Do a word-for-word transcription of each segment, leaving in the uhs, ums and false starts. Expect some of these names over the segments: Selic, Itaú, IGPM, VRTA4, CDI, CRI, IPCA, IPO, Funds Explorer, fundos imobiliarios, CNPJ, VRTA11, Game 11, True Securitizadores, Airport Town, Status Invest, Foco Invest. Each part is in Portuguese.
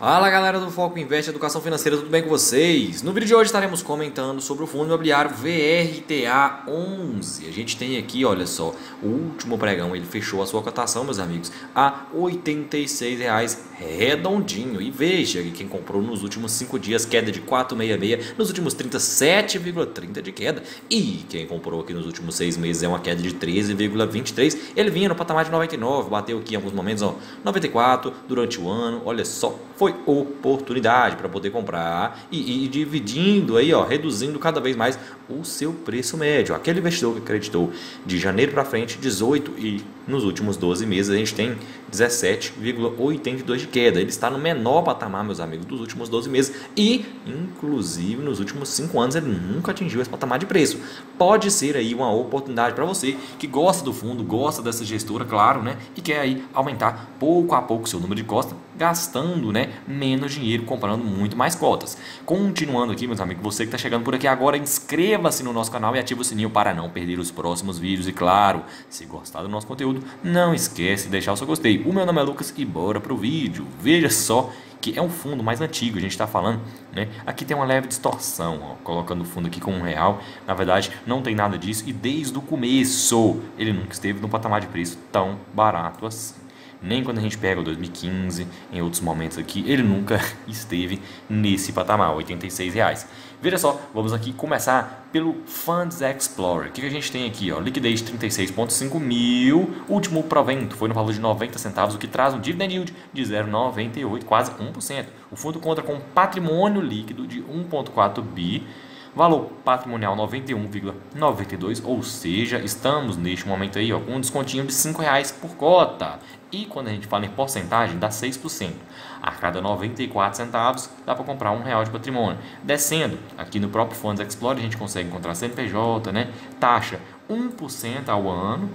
Fala galera do Foco Invest, Educação Financeira, tudo bem com vocês? No vídeo de hoje estaremos comentando sobre o fundo imobiliário V R T A onze. A gente tem aqui, olha só, o último pregão, ele fechou a sua cotação, meus amigos, a oitenta e seis reais redondinho. E veja que quem comprou nos últimos cinco dias, queda de quatro vírgula sessenta e seis, nos últimos trinta, sete vírgula trinta de queda. E quem comprou aqui nos últimos seis meses é uma queda de treze vírgula vinte e três. Ele vinha no patamar de noventa e nove, bateu aqui em alguns momentos, ó, noventa e quatro durante o ano, olha só, foi oportunidade para poder comprar e, e dividindo aí, ó, reduzindo cada vez mais o seu preço médio. Aquele investidor que acreditou de janeiro para frente dezoito e nos últimos doze meses a gente tem dezessete vírgula oitenta e dois de queda. Ele está no menor patamar, meus amigos, dos últimos doze meses e inclusive nos últimos cinco anos ele nunca atingiu esse patamar de preço. Pode ser aí uma oportunidade para você que gosta do fundo, gosta dessa gestora, claro, né, e quer aí aumentar pouco a pouco seu número de cotas, gastando, né, menos dinheiro, comprando muito mais cotas. Continuando aqui, meus amigos, você que está chegando por aqui agora, inscreva-se no nosso canal e ative o sininho para não perder os próximos vídeos. E claro, se gostar do nosso conteúdo, não esquece de deixar o seu gostei. O meu nome é Lucas e bora pro vídeo. Veja só que é um fundo mais antigo, a gente está falando, né? Aqui tem uma leve distorção, ó, colocando o fundo aqui com um real. Na verdade, não tem nada disso e desde o começo ele nunca esteve num patamar de preço tão barato assim. Nem quando a gente pega o dois mil e quinze, em outros momentos aqui, ele nunca esteve nesse patamar, oitenta e seis reais. Veja só, vamos aqui começar pelo Funds Explorer. O que a gente tem aqui? Ó, liquidez trinta e seis vírgula cinco mil, último provento foi no valor de noventa centavos, o que traz um dividend yield de zero vírgula noventa e oito, quase um por cento. O fundo conta com um patrimônio líquido de um vírgula quatro bi, valor patrimonial noventa e um vírgula noventa e dois, ou seja, estamos neste momento aí, ó, com um descontinho de cinco reais por cota. E quando a gente fala em porcentagem, dá seis por cento. A cada noventa e quatro centavos dá para comprar um real de patrimônio. Descendo, aqui no próprio Funds Explorer a gente consegue encontrar C N P J, né? Taxa um por cento ao ano.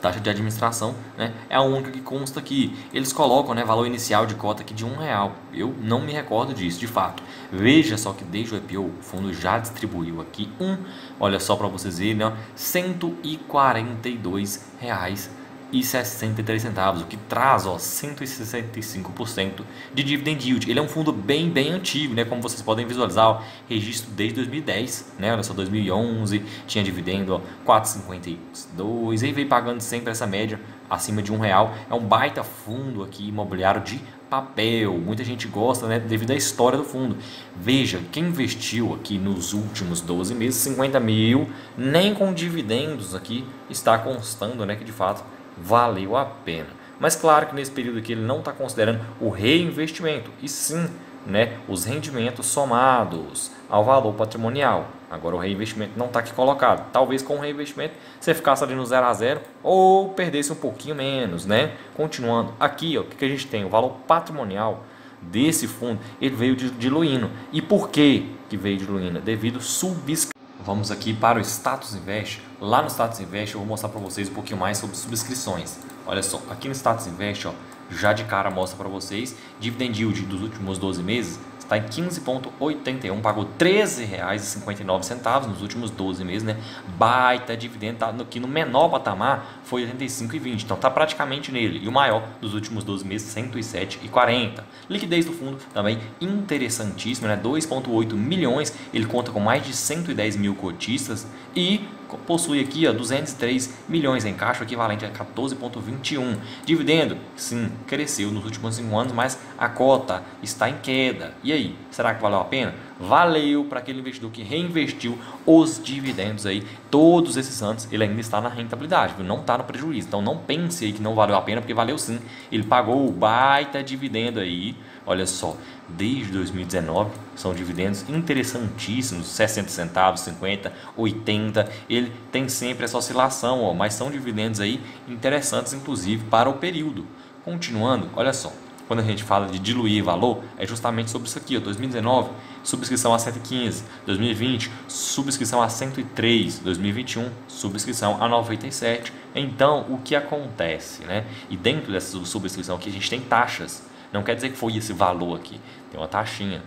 Taxa de administração, né, é a única que consta aqui. Eles colocam, né, valor inicial de cota aqui de um real. Eu não me recordo disso, de fato. Veja só que desde o I P O o fundo já distribuiu aqui um, olha só para vocês verem, né, cento e quarenta e dois reais e sessenta e três centavos, o que traz, ó, cento e sessenta e cinco por cento de dividend yield. Ele é um fundo bem, bem antigo, né? Como vocês podem visualizar, ó, registro desde dois mil e dez, né? Olha só, dois mil e onze, tinha dividendo, ó, quatro reais e cinquenta e dois centavos, aí veio pagando sempre essa média acima de um real. É um baita fundo aqui imobiliário de papel. Muita gente gosta, né, devido à história do fundo. Veja, quem investiu aqui nos últimos doze meses, cinquenta mil, nem com dividendos aqui está constando, né, que de fato valeu a pena. Mas claro que nesse período aqui ele não está considerando o reinvestimento, e sim, né, os rendimentos somados ao valor patrimonial. Agora o reinvestimento não está aqui colocado. Talvez com o reinvestimento você ficasse ali no zero a zero ou perdesse um pouquinho menos, né? Continuando aqui, ó, o que, que a gente tem? O valor patrimonial desse fundo, ele veio diluindo. E por que que veio diluindo? Devido subscrição. Vamos aqui para o Status Invest. Lá no Status Invest eu vou mostrar para vocês um pouquinho mais sobre subscrições. Olha só, aqui no Status Invest, ó, já de cara mostra para vocês, dividend yield dos últimos doze meses está em quinze vírgula oitenta e um, pagou treze reais e cinquenta e nove centavos nos últimos doze meses, né? Baita dividendo, tá aqui no menor patamar, foi oitenta e cinco vírgula vinte, então tá praticamente nele. E o maior dos últimos doze meses, cento e sete vírgula quarenta. Liquidez do fundo também interessantíssima, né? dois vírgula oito milhões, ele conta com mais de cento e dez mil cotistas e possui aqui, ó, duzentos e três milhões em caixa, equivalente a quatorze vírgula vinte e um. Dividendo, sim, cresceu nos últimos cinco anos, mas a cota está em queda. E aí, será que valeu a pena? Valeu para aquele investidor que reinvestiu os dividendos aí todos esses anos. Ele ainda está na rentabilidade, viu? Não está no prejuízo. Então não pense aí que não valeu a pena, porque valeu sim. Ele pagou o baita dividendo aí. Olha só, desde dois mil e dezenove são dividendos interessantíssimos, sessenta centavos, cinquenta, oitenta. Ele tem sempre essa oscilação, ó, mas são dividendos aí interessantes, inclusive para o período. Continuando, olha só, quando a gente fala de diluir valor, é justamente sobre isso aqui, ó, dois mil e dezenove, subscrição a cento e quinze, dois mil e vinte, subscrição a cento e três, dois mil e vinte e um, subscrição a noventa e sete. Então, o que acontece, né? E dentro dessa subscrição aqui a gente tem taxas. Não quer dizer que foi esse valor aqui, tem uma taxinha.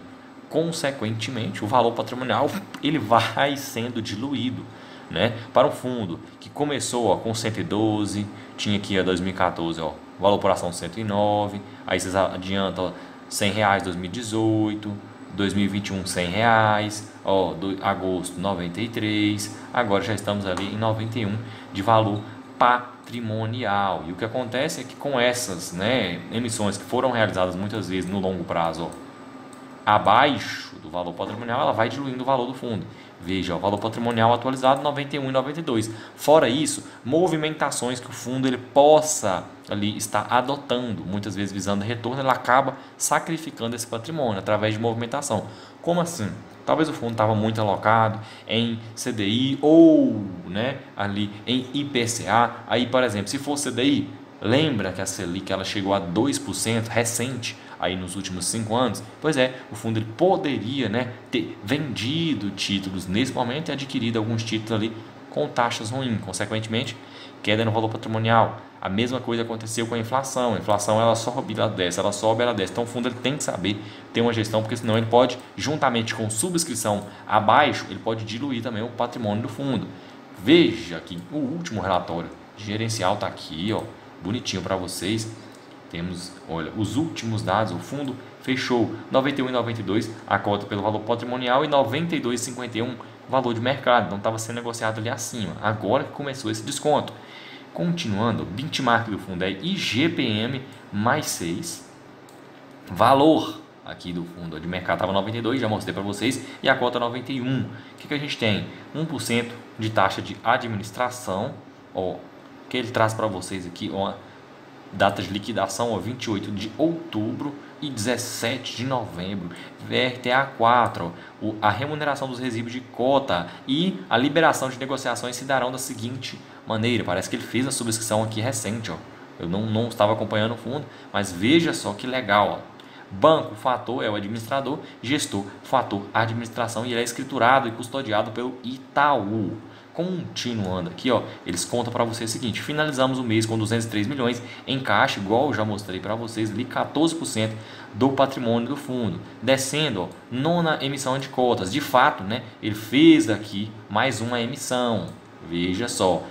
Consequentemente, o valor patrimonial ele vai sendo diluído, né? Para um fundo que começou, ó, com cento e doze, tinha aqui, ó, dois mil e quatorze, ó, valor por ação cento e nove, aí vocês adiantam, ó, cem reais dois mil e dezoito, dois mil e vinte e um cem reais, ó, do, agosto noventa e três, agora já estamos ali em noventa e um de valor patrimonial. E o que acontece é que com essas, né, emissões que foram realizadas muitas vezes no longo prazo, ó, abaixo do valor patrimonial, ela vai diluindo o valor do fundo. Veja, o valor patrimonial atualizado noventa e um e noventa e dois. Fora isso, movimentações que o fundo ele possa ali estar adotando, muitas vezes visando retorno, ele acaba sacrificando esse patrimônio através de movimentação. Como assim? Talvez o fundo estava muito alocado em C D I ou, né, ali em I P C A. Aí, por exemplo, se for C D I, lembra que a Selic ela chegou a dois por cento recente, aí nos últimos cinco anos? Pois é, o fundo ele poderia, né, ter vendido títulos nesse momento e adquirido alguns títulos ali com taxas ruins, consequentemente queda no valor patrimonial. A mesma coisa aconteceu com a inflação. A inflação ela sobe, ela desce, ela sobe, ela desce. Então o fundo ele tem que saber ter uma gestão, porque senão ele pode, juntamente com subscrição abaixo, ele pode diluir também o patrimônio do fundo. Veja que o último relatório de gerencial está aqui, ó, bonitinho para vocês. Temos, olha, os últimos dados. O fundo fechou noventa e um e noventa e dois a cota pelo valor patrimonial e noventa e dois e cinquenta e um valor de mercado. Não estava sendo negociado ali acima. Agora que começou esse desconto. Continuando, o benchmark do fundo é I G P M mais seis. Valor aqui do fundo de mercado estava noventa e dois, já mostrei para vocês, e a cota noventa e um. O que, que a gente tem? um por cento de taxa de administração, ó, que ele traz para vocês aqui, ó, data de liquidação, ó, vinte e oito de outubro e dezessete de novembro. V R T A quatro, ó, a remuneração dos resíduos de cota e a liberação de negociações se darão da seguinte maneira. Parece que ele fez a subscrição aqui recente, ó. Eu não, não estava acompanhando o fundo, mas veja só que legal, ó. Banco, fator é o administrador, gestor, fator, administração, e ele é escriturado e custodiado pelo Itaú. Continuando aqui, ó, eles contam para vocês o seguinte: finalizamos o mês com duzentos e três milhões em caixa, igual eu já mostrei para vocês ali, quatorze por cento do patrimônio do fundo. Descendo, ó, nona emissão de cotas. De fato, né, ele fez aqui mais uma emissão. Veja só,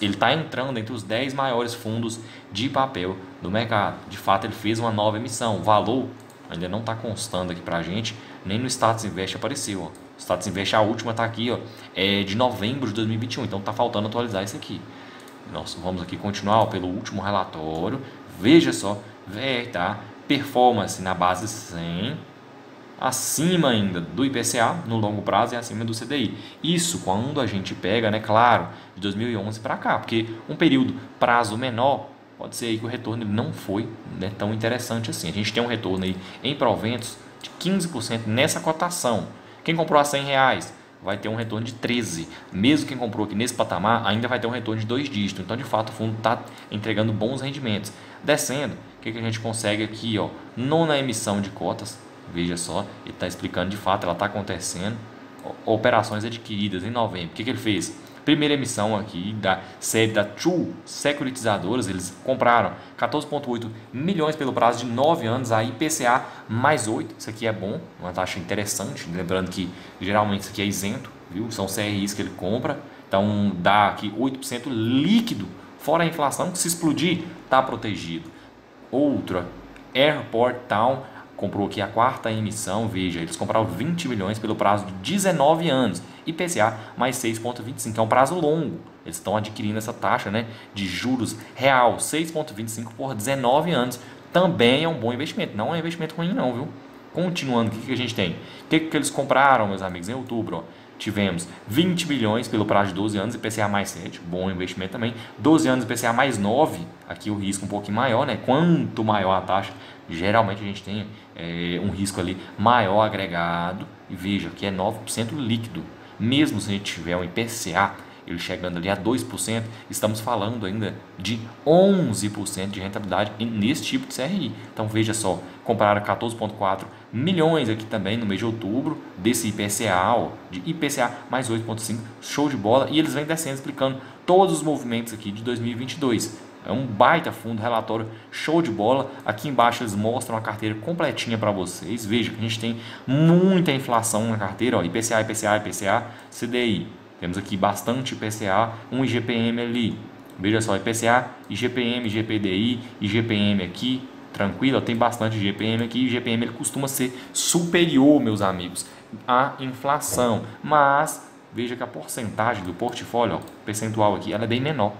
ele está entrando entre os dez maiores fundos de papel do mercado. De fato, ele fez uma nova emissão. O valor ainda não está constando aqui para a gente, nem no Status Invest apareceu. Ó. O Status Invest, a última está aqui, ó, é de novembro de dois mil e vinte e um, então está faltando atualizar isso aqui. Nós vamos aqui continuar, ó, pelo último relatório. Veja só, V R T A, performance na base cem, acima ainda do I P C A no longo prazo e acima do C D I. Isso quando a gente pega, né, claro, de dois mil e onze para cá, porque um período prazo menor pode ser aí que o retorno não foi, né, tão interessante assim. A gente tem um retorno aí em proventos de quinze por cento nessa cotação. Quem comprou a cem reais vai ter um retorno de treze. Mesmo quem comprou aqui nesse patamar ainda vai ter um retorno de dois dígitos. Então, de fato, o fundo está entregando bons rendimentos. Descendo, o que, que a gente consegue aqui, ó? Nona emissão de cotas. Veja só, ele está explicando de fato, ela está acontecendo. Operações adquiridas em novembro. O que, que ele fez? Primeira emissão aqui da série da True Securitizadores. Eles compraram quatorze vírgula oito milhões pelo prazo de nove anos. A I P C A mais oito. Isso aqui é bom, uma taxa interessante. Lembrando que geralmente isso aqui é isento, viu? São C R Is que ele compra. Então dá aqui oito por cento líquido, fora a inflação, que se explodir, está protegido. Outra, Airport Town. Comprou aqui a quarta emissão, veja, eles compraram vinte milhões pelo prazo de dezenove anos. I P C A mais seis vírgula vinte e cinco, é um prazo longo. Eles estão adquirindo essa taxa, né, de juros real, seis vírgula vinte e cinco por dezenove anos. Também é um bom investimento, não é um investimento ruim não, viu? Continuando, o que, que a gente tem? O que, que eles compraram, meus amigos, em outubro? Ó, tivemos vinte milhões pelo prazo de doze anos, I P C A mais sete, bom investimento também. doze anos, I P C A mais nove, aqui o risco um pouquinho maior, né? Quanto maior a taxa, geralmente a gente tem é, um risco ali maior agregado. E veja que é nove por cento líquido. Mesmo se a gente tiver um I P C A, ele chegando ali a dois por cento, estamos falando ainda de onze por cento de rentabilidade nesse tipo de C R I. Então veja só, compraram quatorze vírgula quatro milhões aqui também no mês de outubro desse I P C A, ó, de I P C A mais oito vírgula cinco, show de bola. E eles vêm descendo explicando todos os movimentos aqui de dois mil e vinte e dois. É um baita fundo, relatório show de bola. Aqui embaixo eles mostram a carteira completinha para vocês. Veja que a gente tem muita inflação na carteira, ó, I P C A, I P C A, I P C A, C D I. Temos aqui bastante I P C A, um I G P M ali. Veja só, I P C A, I G P M, I G P D I, I G P M aqui, tranquilo, tem bastante I G P M aqui, I G P M ele costuma ser superior, meus amigos, à inflação, mas veja que a porcentagem do portfólio, ó, percentual aqui, ela é bem menor,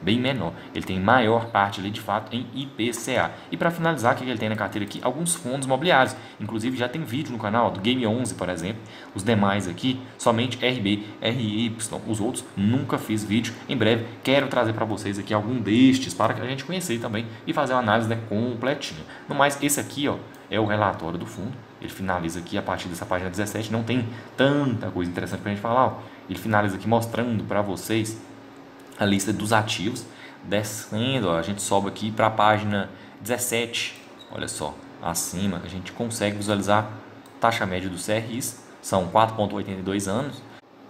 bem menor, ele tem maior parte ali de fato em I P C A. E para finalizar, o que ele tem na carteira aqui? Alguns fundos imobiliários, inclusive já tem vídeo no canal, ó, do Game onze, por exemplo. Os demais aqui, somente R B, R Y, os outros nunca fiz vídeo. Em breve quero trazer para vocês aqui algum destes, para que a gente conhecer também e fazer uma análise, né, completinha. No mais, esse aqui, ó, é o relatório do fundo. Ele finaliza aqui a partir dessa página dezessete, não tem tanta coisa interessante para a gente falar, ó. Ele finaliza aqui mostrando para vocês a lista dos ativos, descendo, ó, a gente sobe aqui para a página dezessete, olha só, acima a gente consegue visualizar taxa média do C R Is, são quatro vírgula oitenta e dois anos,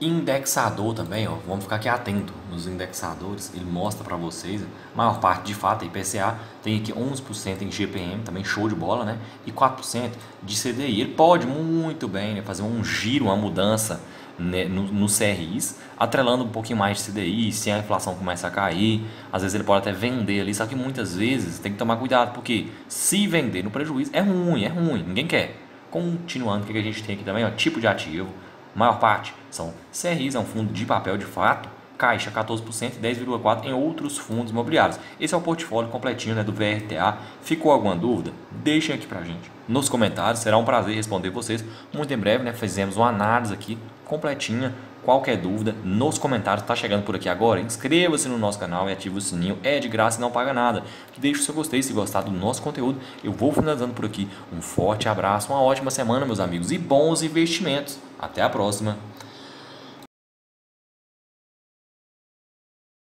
indexador também, ó, vamos ficar aqui atento nos indexadores, ele mostra para vocês, a maior parte de fato é I P C A, tem aqui onze por cento em G P M, também show de bola, né, e quatro por cento de C D I, ele pode muito bem, né, fazer um giro, uma mudança no, no C R Is, atrelando um pouquinho mais de C D I, se a inflação começa a cair, às vezes ele pode até vender ali, só que muitas vezes tem que tomar cuidado, porque se vender no prejuízo é ruim, é ruim, ninguém quer. Continuando, o que a gente tem aqui também, ó, tipo de ativo, maior parte são C R Is, é um fundo de papel de fato, caixa quatorze por cento e dez vírgula quatro por cento em outros fundos imobiliários. Esse é o portfólio completinho, né, do V R T A. Ficou alguma dúvida? Deixem aqui pra gente nos comentários, será um prazer responder vocês muito em breve, né, fizemos uma análise aqui completinha, qualquer dúvida nos comentários. Tá chegando por aqui agora, inscreva-se no nosso canal e ative o sininho, é de graça e não paga nada. Deixe o seu gostei se gostar do nosso conteúdo. Eu vou finalizando por aqui, um forte abraço, uma ótima semana, meus amigos, e bons investimentos, até a próxima.